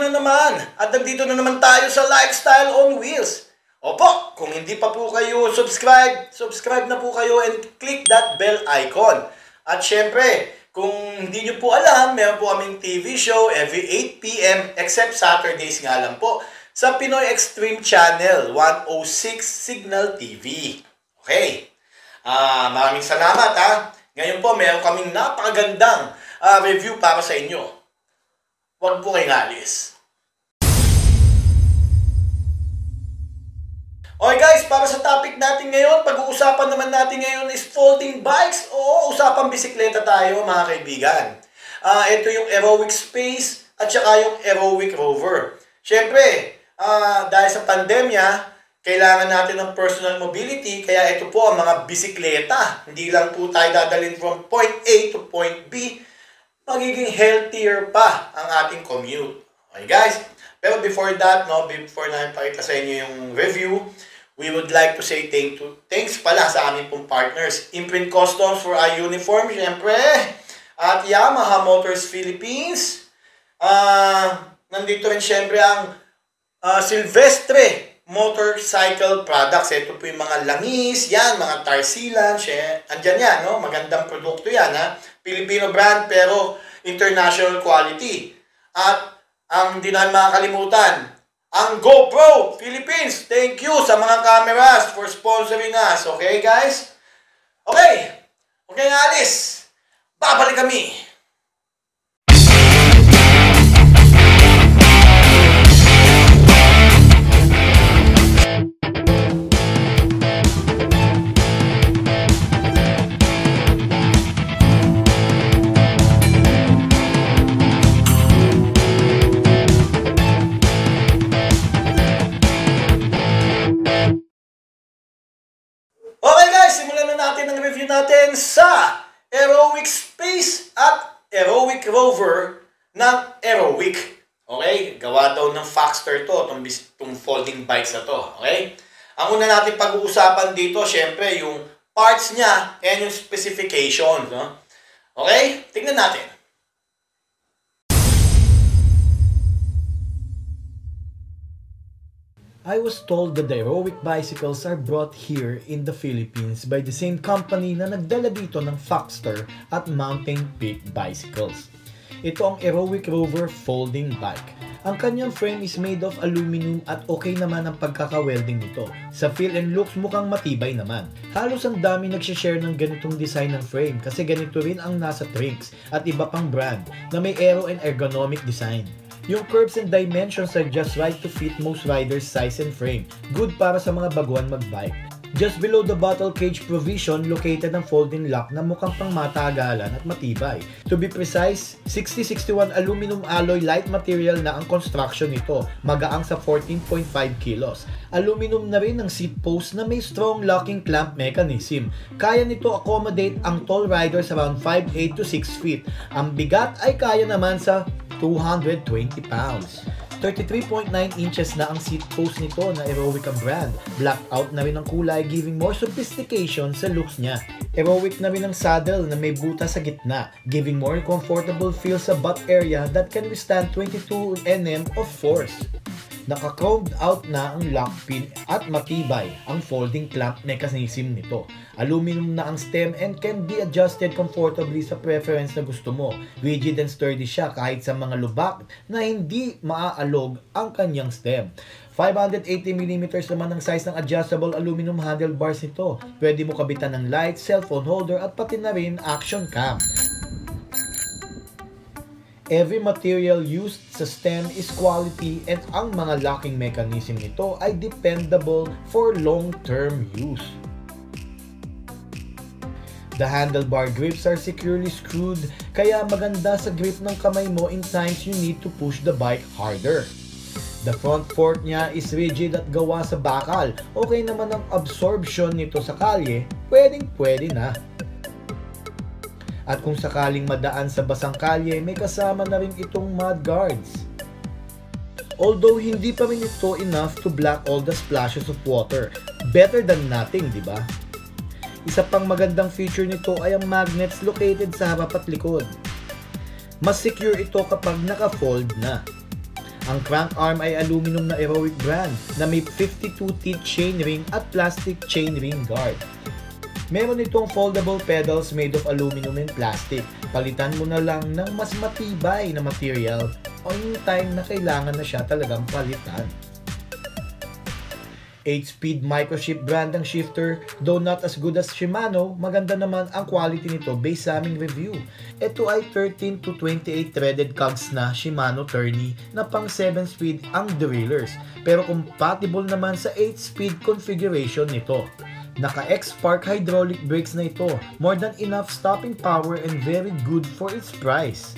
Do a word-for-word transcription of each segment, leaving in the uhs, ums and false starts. na naman at nandito na naman tayo sa Lifestyle on Wheels. Opo, kung hindi pa po kayo subscribe, subscribe na po kayo and click that bell icon. At syempre, kung hindi nyo po alam, meron po kaming T V show every eight p m except Saturdays nga lang po sa Pinoy Extreme Channel one oh six Cignal T V. Okay, uh, maraming salamat ha. Ngayon po meron kaming napakagandang uh, review para sa inyo. Huwag po kayong alis. Okay guys, para sa topic natin ngayon, pag-uusapan naman natin ngayon is folding bikes. Oo, usapang bisikleta tayo mga kaibigan. Uh, ito yung Aeroic Space at saka yung Aeroic Rover. Siyempre, uh, dahil sa pandemya, kailangan natin ng personal mobility. Kaya ito po ang mga bisikleta. Hindi lang po tayo dadalhin from point A to point B. Magiging healthier pa ang ating commute. Okay guys, pero before that, no, before na ipakita sa inyo yung review, we would like to say thank to, thanks pala sa aming pong partners, Imprint Customs for our uniform, syempre, at Yamaha Motors Philippines. Uh, nandito rin syempre ang uh, Silvestre Motorcycle Products. Ito po yung mga langis, yan, mga tarsilan, syempre, andyan yan, no? Magandang produkto yan, ha? Filipino brand pero international quality. At ang di natin makakalimutan, ang GoPro Philippines. Thank you sa mga cameras for sponsoring us. Okay guys? Okay. Okay na alis. Babalik kami. Natin sa Aeroic Space at Aeroic Rover ng Aeroic. Okay? Gawa daw ng Foxster to, itong, itong folding bikes na to. Okay? Ang una natin pag-uusapan dito, syempre, yung parts niya and yung specifications. No? Okay? Tingnan natin. I was told that the Aeroic bicycles are brought here in the Philippines by the same company na nagdala dito ng Foxster at Mountain Peak Bicycles. Ito ang Aeroic Rover folding bike. Ang kanyang frame is made of aluminum at okay naman ang pagkaka-welding nito. Sa feel and looks mukhang matibay naman. Halos ang dami nagsishare ng ganitong design ng frame kasi ganito rin ang nasa Trinx at iba pang brand na may aero and ergonomic design. Yung curves and dimensions are just right to fit most riders' size and frame. Good para sa mga baguhan magbike. Just below the bottle cage provision, located ang folding lock na mukhang pang matagalan at matibay. To be precise, sixty sixty-one aluminum alloy light material na ang construction nito, magaang sa fourteen point five kilos. Aluminum na rin ang seat post na may strong locking clamp mechanism. Kaya nito accommodate ang tall riders around five eight to six feet. Ang bigat ay kaya naman sa two hundred twenty pounds. thirty-three point nine inches na ang seat post nito na Aeroic ang brand. Blackout na rin ang kulay, giving more sophistication sa looks niya. Aeroic na rin ang saddle na may butas sa gitna, giving more comfortable feel sa butt area that can withstand twenty-two newtons of force. Naka-chromed out na ang lock pin at matibay ang folding clamp mechanism nito. Aluminum na ang stem and can be adjusted comfortably sa preference na gusto mo. Rigid and sturdy siya kahit sa mga lubak na hindi maaalog ang kanyang stem. five hundred eighty millimeters naman ang size ng adjustable aluminum handlebars nito. Pwede mo kabitan ng light, cellphone holder at pati na rin action cam. Every material used sa stem is quality and ang mga locking mechanism nito ay dependable for long-term use. The handlebar grips are securely screwed kaya maganda sa grip ng kamay mo in times you need to push the bike harder. The front fork niya is rigid at gawa sa bakal. Okay naman ang absorption nito sa kalye, pwedeng pwede na. At kung sakaling madaan sa basang kalye, may kasama na rin itong mud guards. Although hindi pa rin ito enough to block all the splashes of water. Better than nothing, di ba? Isa pang magandang feature nito ay ang magnets located sa harap at likod. Mas secure ito kapag naka-fold na. Ang crank arm ay aluminum na Aeroic brand na may fifty-two teeth chainring at plastic chainring guard. Meron itong foldable pedals made of aluminum and plastic. Palitan mo na lang ng mas matibay na material o yung time na kailangan na siya talagang palitan. eight speed Microshift brand ang shifter, though not as good as Shimano, maganda naman ang quality nito based sa aming review. Ito ay thirteen to twenty-eight threaded cogs na Shimano Tourney na pang seven speed ang drillers, pero compatible naman sa eight speed configuration nito. Naka X-Spark hydraulic brakes na ito, more than enough stopping power and very good for its price.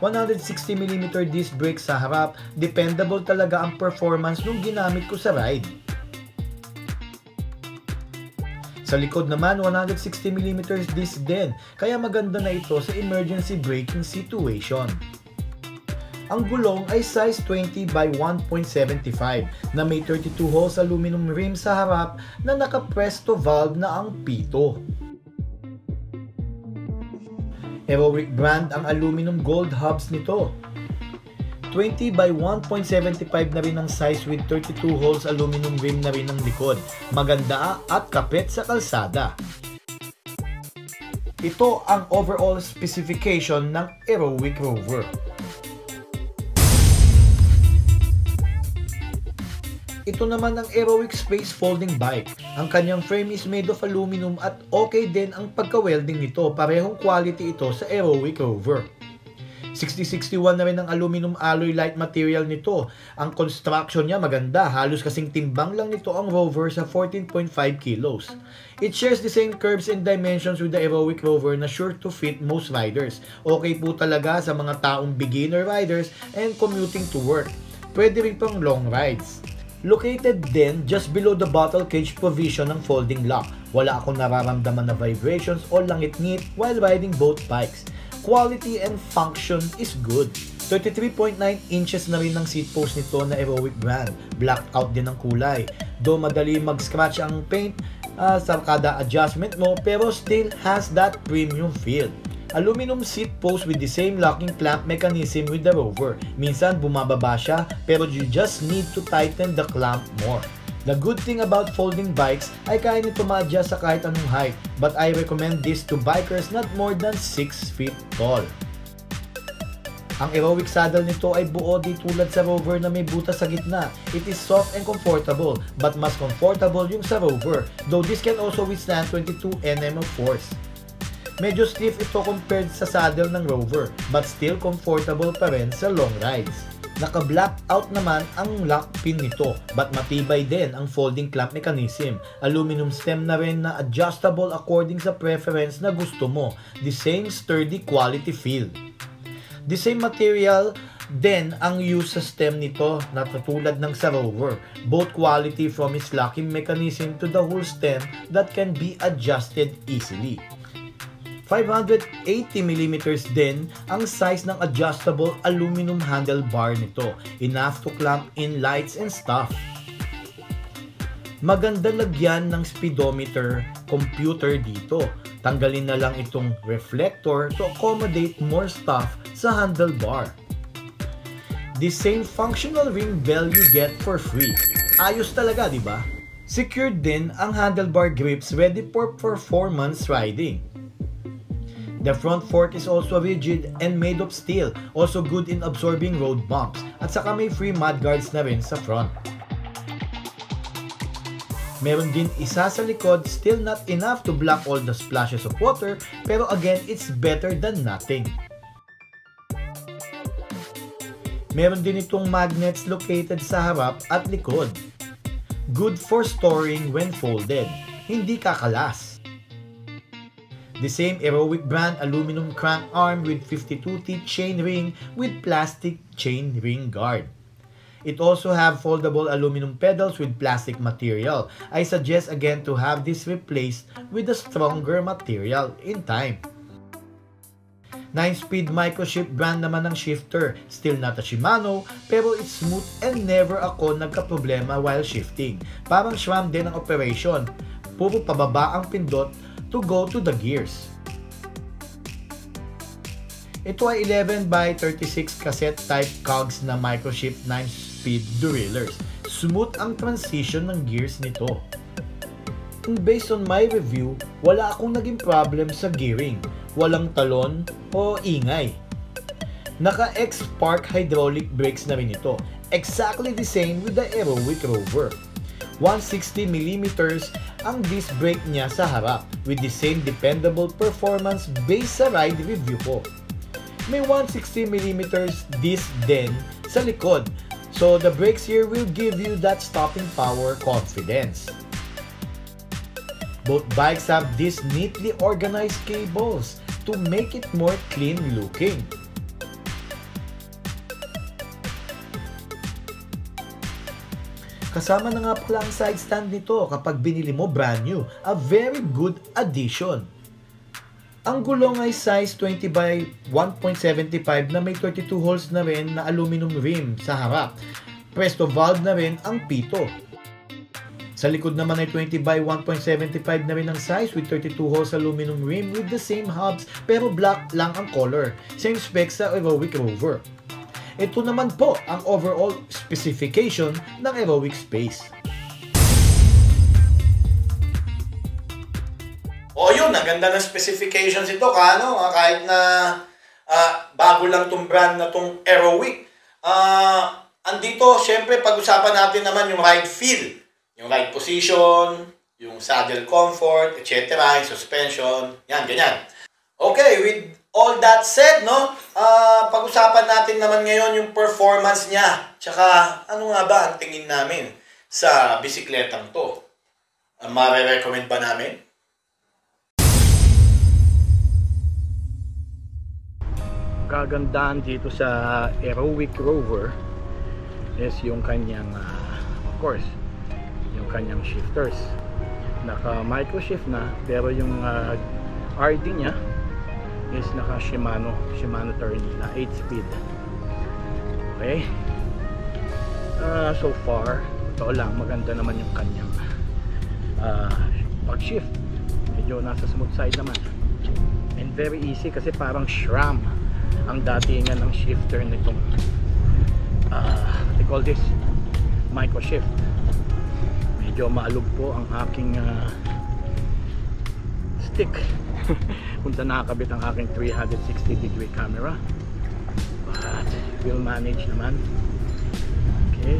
one hundred sixty millimeter disc brake sa harap, dependable talaga ang performance nung ginamit ko sa ride. Sa likod naman, one hundred sixty millimeter disc din, kaya maganda na ito sa emergency braking situation. Ang gulong ay size twenty by one point seven five na may thirty-two holes aluminum rim sa harap na naka-presto valve na ang pito. Aeroic brand ang aluminum gold hubs nito. twenty by one point seven five na rin ang size with thirty-two holes aluminum rim na rin ang likod. Maganda at kapit sa kalsada. Ito ang overall specification ng Aeroic Rover. Ito naman ang Aeroic Space folding bike. Ang kanyang frame is made of aluminum at okay din ang pagka-welding nito. Parehong quality ito sa Aeroic Rover. sixty sixty-one na rin ang aluminum alloy light material nito. Ang construction niya maganda. Halos kasing timbang lang nito ang Rover sa fourteen point five kilos. It shares the same curves and dimensions with the Aeroic Rover na sure to fit most riders. Okay po talaga sa mga taong beginner riders and commuting to work. Pwede rin pang long rides. Located din just below the bottle cage provision ng folding lock. Wala akong nararamdaman na vibrations o langit-ngit while riding both bikes. Quality and function is good. thirty-three point nine inches na rin ang seat post nito na Aeroic brand. Blacked out din ang kulay. Though madali mag-scratch ang paint uh, sa kada adjustment mo, pero still has that premium feel. Aluminum seat post with the same locking clamp mechanism with the Rover. Minsan bumababa siya, pero you just need to tighten the clamp more. The good thing about folding bikes ay kaya nito ma-adjust sa kahit anong height, but I recommend this to bikers not more than six feet tall. Ang Aeroic saddle nito ay buo di tulad sa Rover na may butas sa gitna. It is soft and comfortable, but mas comfortable yung sa Rover, though this can also withstand twenty-two newton meters of force. Medyo stiff ito compared sa saddle ng Rover, but still comfortable pa rin sa long rides. Naka-black out naman ang lock pin nito, but matibay din ang folding clamp mechanism. Aluminum stem na rin na adjustable according sa preference na gusto mo. The same sturdy quality feel. The same material din ang use sa stem nito na katulad ng sa Rover. Both quality from its locking mechanism to the whole stem that can be adjusted easily. five hundred eighty millimeters din ang size ng adjustable aluminum handlebar nito. Enough to clamp in lights and stuff. Maganda lagyan ng speedometer computer dito. Tanggalin na lang itong reflector to accommodate more stuff sa handlebar. The same functional ring bell you get for free. Ayos talaga, di ba? Secured din ang handlebar grips ready for performance riding. The front fork is also rigid and made of steel, also good in absorbing road bumps. At saka may free mudguards na rin sa front. Meron din isa sa likod, still not enough to block all the splashes of water, pero again, it's better than nothing. Meron din itong magnets located sa harap at likod. Good for storing when folded. Hindi kakalas. The same Aeroic brand aluminum crank arm with fifty-two teeth chainring with plastic chainring guard. It also have foldable aluminum pedals with plastic material. I suggest again to have this replaced with a stronger material in time. nine speed Microshift brand naman ng shifter. Still not a Shimano, pero it's smooth and never ako nagka-problema while shifting. Parang SRAM din ang operation. Puro pababa ang pindot to go to the gears. Ito ay eleven by thirty-six cassette type cogs na Microshift nine speed derailleurs. Smooth ang transition ng gears nito. Based on my review, wala akong naging problem sa gearing. Walang talon o ingay. Naka X-Spark hydraulic brakes na rin ito. Exactly the same with the Aeroic Rover. one hundred sixty millimeters ang disc brake niya sa harap with the same dependable performance based sa ride review ko. May one hundred sixty millimeter disc din sa likod, so the brakes here will give you that stopping power confidence. Both bikes have these neatly organized cables to make it more clean looking. Kasama na nga pala ang side stand nito kapag binili mo brand new. A very good addition. Ang gulong ay size twenty by one point seven five na may thirty-two holes na rin na aluminum rim sa harap. Presto valve na rin ang pito. Sa likod naman ay twenty by one point seven five na rin ang size with thirty-two holes aluminum rim with the same hubs pero black lang ang color. Same specs sa Aeroic Rover. Ito naman po ang overall specification ng Aeroic Space. O yun, ang ganda ng specifications ito. Kano, kahit na uh, bago lang itong brand na itong Aeroic. Uh, andito, syempre, pag-usapan natin naman yung ride feel. Yung ride position, yung saddle comfort, et cetera. Suspension, yan, ganyan. Okay, with all that said, no, uh, pag-usapan natin naman ngayon yung performance niya. Tsaka, ano nga ba ang tingin namin sa bisikletang to? Uh, Mare-recommend ba namin? Kagandaan dito sa Aeroic Rover is yung kanyang, uh, of course, yung kanyang shifters. Naka-microshift na, pero yung uh, R D niya is naka Shimano Shimano Tourney na eight speed. Okay, uh, so far ito lang, maganda naman yung kanyang uh, pag shift, medyo nasa smooth side naman and very easy kasi parang SRAM ang datingan ng shifter nitong uh, what they call this, microshift. Medyo maalog po ang aking uh, stick punta nakakabit ang aking three sixty degree camera, but we'll manage naman. Okay,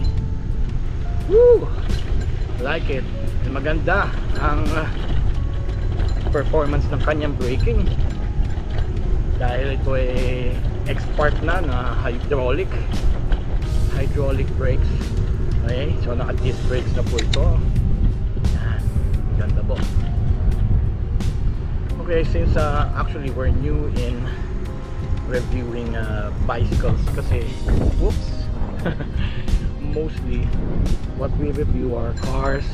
woo! Like it. And maganda ang uh, performance ng kanyang braking dahil ito ay X-Spark na na hydraulic hydraulic brakes. Okay, so naka disc brakes na po ito. Yan, ganda po. Okay, since uh, actually we're new in reviewing uh, bicycles kasi, whoops, mostly what we review are cars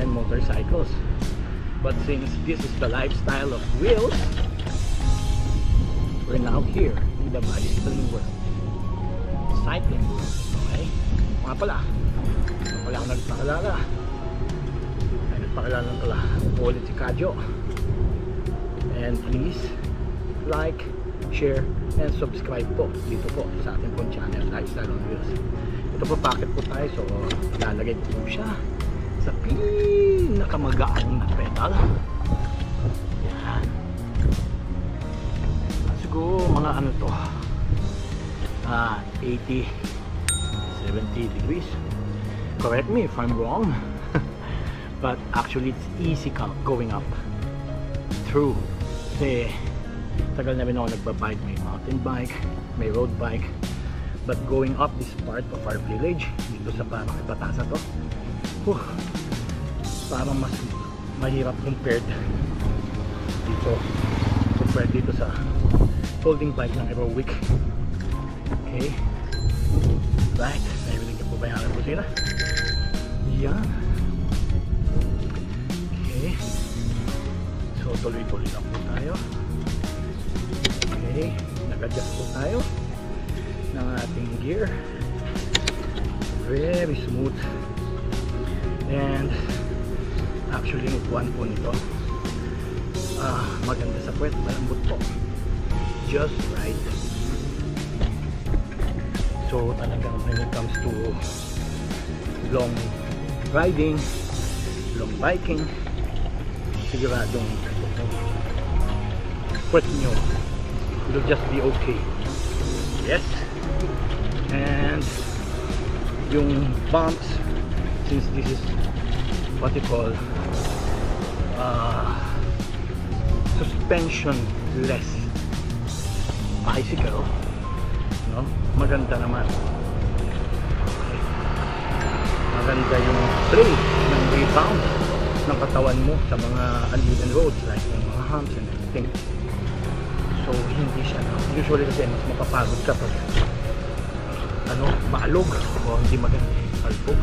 and motorcycles. But since this is the lifestyle of wheels, we're now here in the bicycling world. Cycling, okay? Mga pala, wala akong nagpakalala. Ay, nagpakalala ng pala. Ulit si Kadyo. And please like, share, and subscribe po dito po sa ating pong channel, Lifestyle on Wheels. Ito po, packet po tayo. So, lalagay po siya sa pinakamagaan na pedal. Yan. Siguro mga ano to, uh, eighty, seventy degrees. Correct me if I'm wrong. But actually, it's easy going up. True. Kasi tagal na rin ako nagbabike, may mountain bike, may road bike, but going up this part of our village dito sa parang Ipatasa to, whew, parang mas mahirap compared dito compared dito sa folding bike ng Aeroic. Okay, right, naibinig na po ba yung aking busina? Yan. Okay, so tuloy-tuloy lang po tayo. Okay, nag-adjust po tayo ng ating gear. Very smooth. And actually, upuan po nito, ah, maganda sa puwet, malambot po. just right. So talagang when it comes to long riding, long biking, siguradong press nyo, it'll just be okay. Yes, and yung bumps, since this is what you call uh, suspension-less bicycle, no? Maganda naman, maganda yung play ng rebound ng katawan mo sa mga uneven roads like yung mga humps and everything. So hindi siya, usually kasi mas mapapagod ka pag ano, maalog o hindi maganda alpog,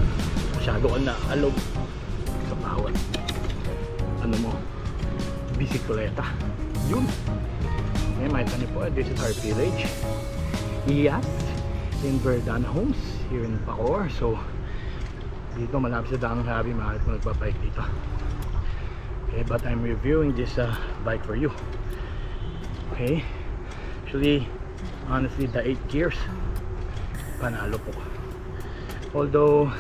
masyado ka na alog sa bawat ano mo, bisikleta. Yun, may makita niyo po, this is our village, Iyat, in Verdana Homes here in Bacoor. So dito malapit sa Daang Habi, mahal ko nagpa-bike dito. Okay, but I'm reviewing this uh, bike for you. Okay, actually, honestly, the eight gears, panalo po. Although,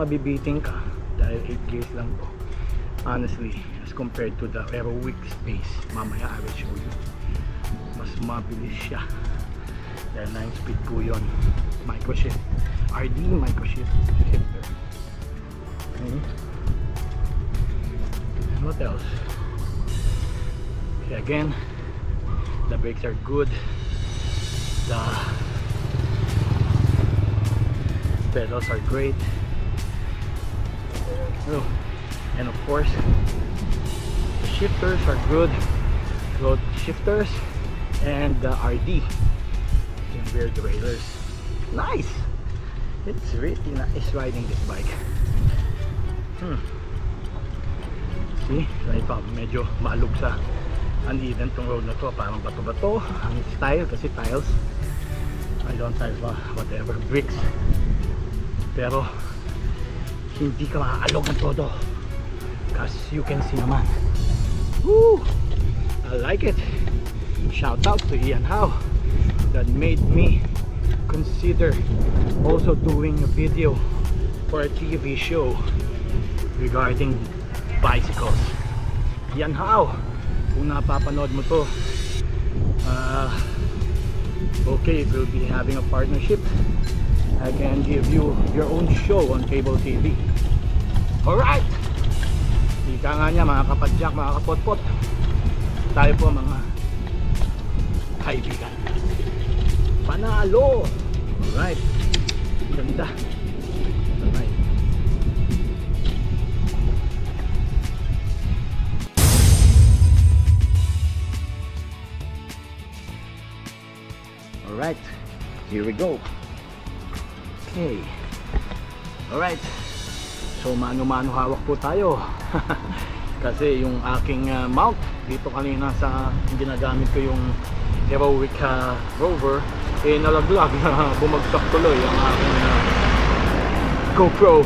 mabibiting ka dahil eight gears lang po. Honestly, as compared to the Aeroic Space, mamaya I will show you. Mas mabilis siya. Dahil nine speed po yun. Microshift. R D Microshift. Okay. And what else? Okay, again. The brakes are good. The pedals are great. Oh, and of course, the shifters are good. Load shifters and the R D. You can wear the railers. Nice. It's really nice riding this bike. Hmm. See, right pa, medyo maalog sa uneven tong road na to, parang bato-bato ang style kasi tiles, I don't tiles ba, whatever, bricks, pero hindi ka makaalog ng todo cause you can see naman. Woo! I like it. Shout out to Ian Howe that made me consider also doing a video for a T V show regarding bicycles. Ian Howe, kung napapanood mo to, uh, okay, we'll be having a partnership. I can give you your own show on cable T V. Alright! Ika nga niya mga kapadyak, mga kapotpot, tayo po mga kaibigan. Panalo! Alright, ganda. Alright, here we go. Okay. Alright. So mano-mano hawak po tayo. Kasi yung aking uh, mount dito kanina sa ginagamit ko yung Aeroic uh, Rover, eh nalaglag na bumagsak tuloy ang aking uh, GoPro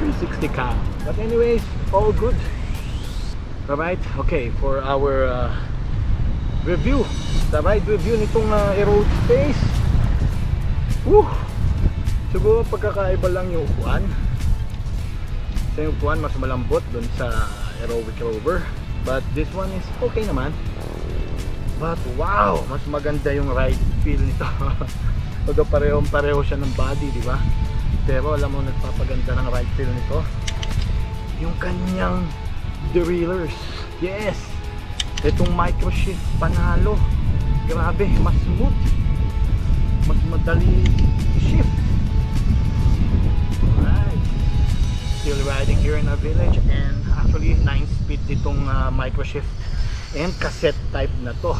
three sixty cam. But anyways, all good. Alright, okay, for our uh, review, the ride review nitong uh, Aeroic Space. Woo! Siguro pagkakaiba lang yung upuan. Sa yung upuan mas malambot dun sa Aeroic Rover, but this one is okay naman. But wow, mas maganda yung ride feel nito. Although parehong pareho siya ng body, di ba? Pero alam mo, nagpapaganda ng ride feel nito yung kanyang derailleurs. Yes! Itong Microshift, panalo. Grabe, mas smooth, mas madali shift. Alright, still riding here in our village. And actually nine speed itong uh, Microshift and cassette type na to,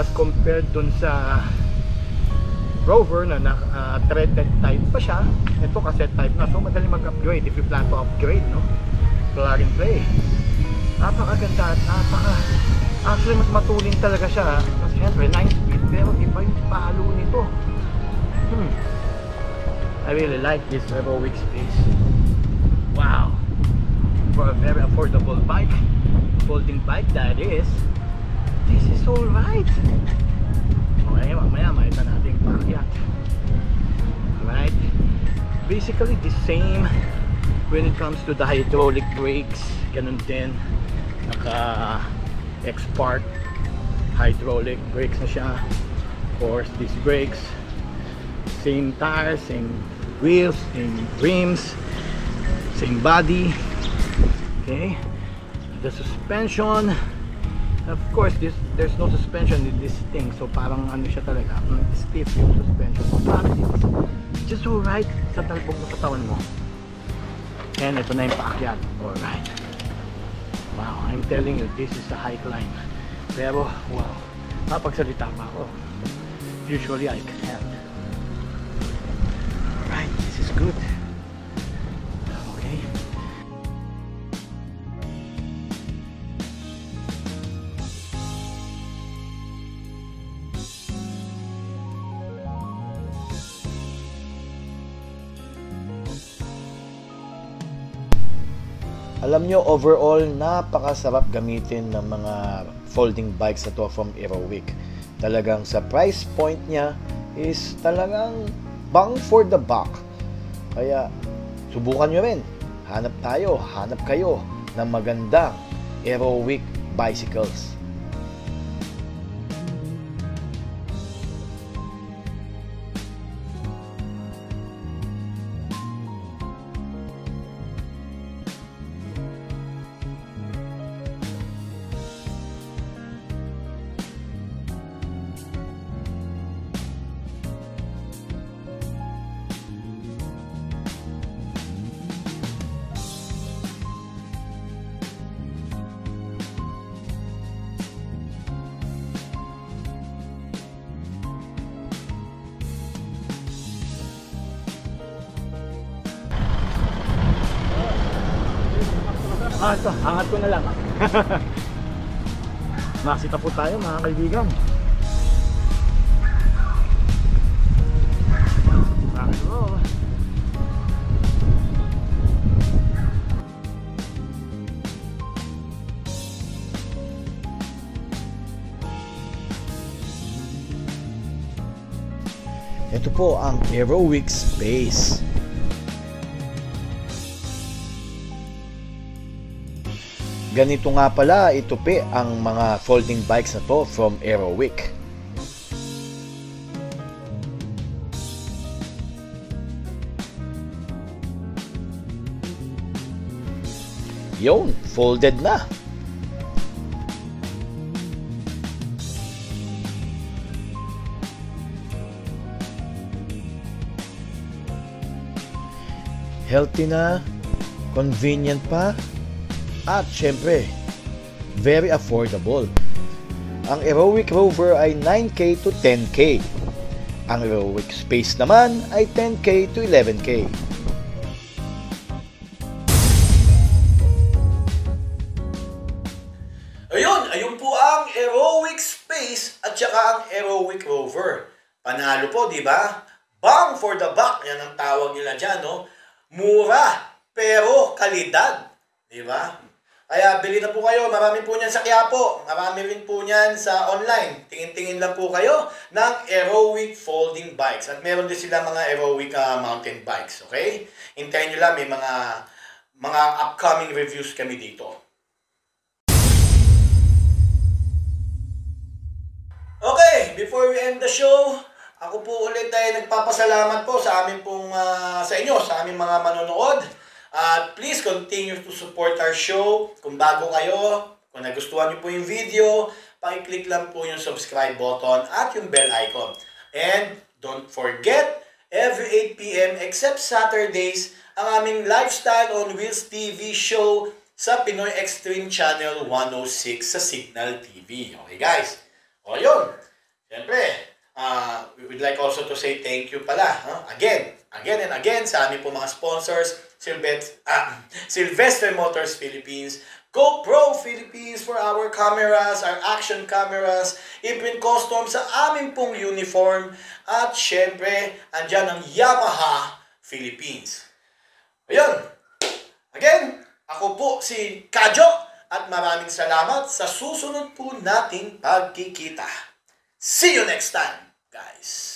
as compared dun sa Rover na, na uh, threaded type pa siya. Ito cassette type na, so madali mag-upgrade if you plan to upgrade, no? Plug and play. Napakaganda at napaka, actually mas matulin talaga siya kasi syempre nine speed, pero iba yung palo nito. hmm. I really like this Aeroic Space. Wow, for a very affordable bike, folding bike that is, this is alright. eh, mamaya makita natin yung pakyat. Alright, basically the same when it comes to the hydraulic brakes, ganun din, naka X-Spark hydraulic brakes na siya. Of course, these brakes, same tires, same wheels, same rims, same body. Okay, the suspension, of course, this, there's no suspension in this thing, so parang ano siya talaga, stiff yung suspension, just alright sa talbog ng katawan mo. And ito na yung paakyat. Alright, wow, I'm telling you, this is a high climb, pero wow, napagsalita pa ako, usually I can't. Alright, this is good. Alam nyo, overall, napakasarap gamitin ng mga folding bikes na to from Aeroic. Talagang sa price point niya is talagang bang for the buck. Kaya, subukan nyo rin. Hanap tayo, hanap kayo ng magandang Aeroic bicycles. Ah, ito, hangat ko na lang. Nakasita po tayo mga kaibigan. Ito po ang Aeroic Space. Ganito nga pala itupi ang mga folding bikes na to from Aeroic. Yun, folded na. Healthy na, convenient pa. At syempre, very affordable. Ang Aeroic Rover ay nine K to ten K. Ang Aeroic Space naman ay ten K to eleven K. Ayun, ayun po ang Aeroic Space at saka ang Aeroic Rover. Panalo po, di ba? Bang for the buck, yan ang tawag nila dyan, no? Mura, pero kalidad. Di ba? Kaya bili na po kayo, marami po niyan sa Kiyapo, marami rin po niyan sa online. Tingin-tingin lang po kayo ng Aeroic folding bikes. At meron din sila mga Aeroic uh, mountain bikes, okay? Hintayin nyo lang, may mga, mga upcoming reviews kami dito. Okay, before we end the show, ako po ulit ay nagpapasalamat po sa amin pong, uh, sa inyo, sa aming mga manonood. At uh, please continue to support our show. Kung bago kayo, kung nagustuhan niyo po yung video, paki-click lang po yung subscribe button at yung bell icon. And don't forget, every eight P M except Saturdays, ang aming Lifestyle on Wheels T V show sa Pinoy Extreme Channel one oh six sa Cignal T V. Okay guys, o yun. Siyempre, uh, we would like also to say thank you pala. Huh? Again, again and again sa aming po mga sponsors, Silvestre, ah, Silvestre Motors Philippines, GoPro Philippines for our cameras, our action cameras, Imprint Customs sa aming pong uniform, at syempre, andyan ang Yamaha Philippines. Ayun, again, ako po si Kajo at maraming salamat sa susunod po nating pagkikita. See you next time! guys.